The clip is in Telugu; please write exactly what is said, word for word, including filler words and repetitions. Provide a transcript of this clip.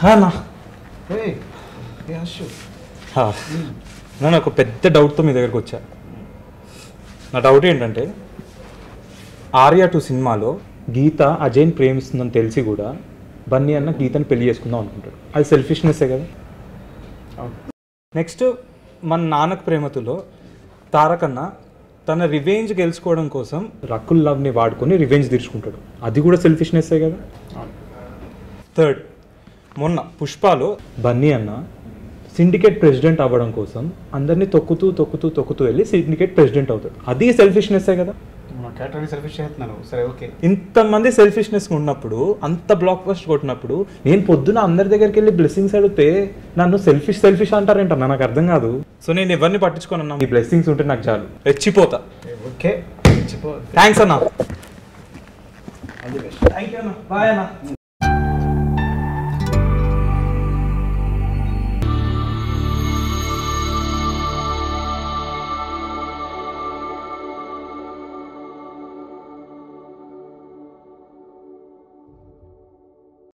हाँ ना hey यार शो हाँ ना ना को पैदल डाउट तो मेरे घर कोच्चा ना डाउट ही इंटरेंटे आर्या टू सिनेमा लो गीता अजयन प्रेम सुनन तेलसी गुड़ा बन्नी अन्ना गीतन पेली ऐस कुन्ना उनको अल सेल्फिशनेस है क्या नेक्स्ट मन नानक प्रेमतुलो तारकन्ना తన రివెంజ్ గెలుచుకోవడం కోసం రకుల్ లవ్ని వాడుకొని రివెంజ్ తీర్చుకుంటాడు. అది కూడా సెల్ఫిష్నెస్సే కదా. థర్డ్ మొన్న పుష్పాలో బన్నీ అన్న సిండికేట్ ప్రెసిడెంట్ అవ్వడం కోసం అందరినీ తొక్కుతూ తొక్కుతూ తొక్కుతూ వెళ్ళి సిండికేట్ ప్రెసిడెంట్ అవుతాడు. అది సెల్ఫిష్నెస్సే కదా. మా కేటగిరీ సెల్ఫిష్ చేస్తున్నాను. సరే ఓకే. ఇంతమంది సెల్ఫిష్నెస్ ఉన్నప్పుడు అంత బ్లాక్ బస్ట్ కొట్టినప్పుడు నేను పొద్దున అందరి దగ్గరికి వెళ్ళి బ్లెస్సింగ్స్ అడిగితే నన్ను సెల్ఫిష్ సెల్ఫిష్ అంటారంట. నాకు అర్థం కాదు. సో నేను ఎవరిని పట్టించుకోను అన్నా. ఈ బ్లెస్సింగ్స్ ఉంటే నాకు చాలు. రెచ్చిపోతా. ఓకే. రెచ్చిపో. థాంక్స్ అన్నా. All the best. థాంక్యూ అన్నా. బై అన్నా.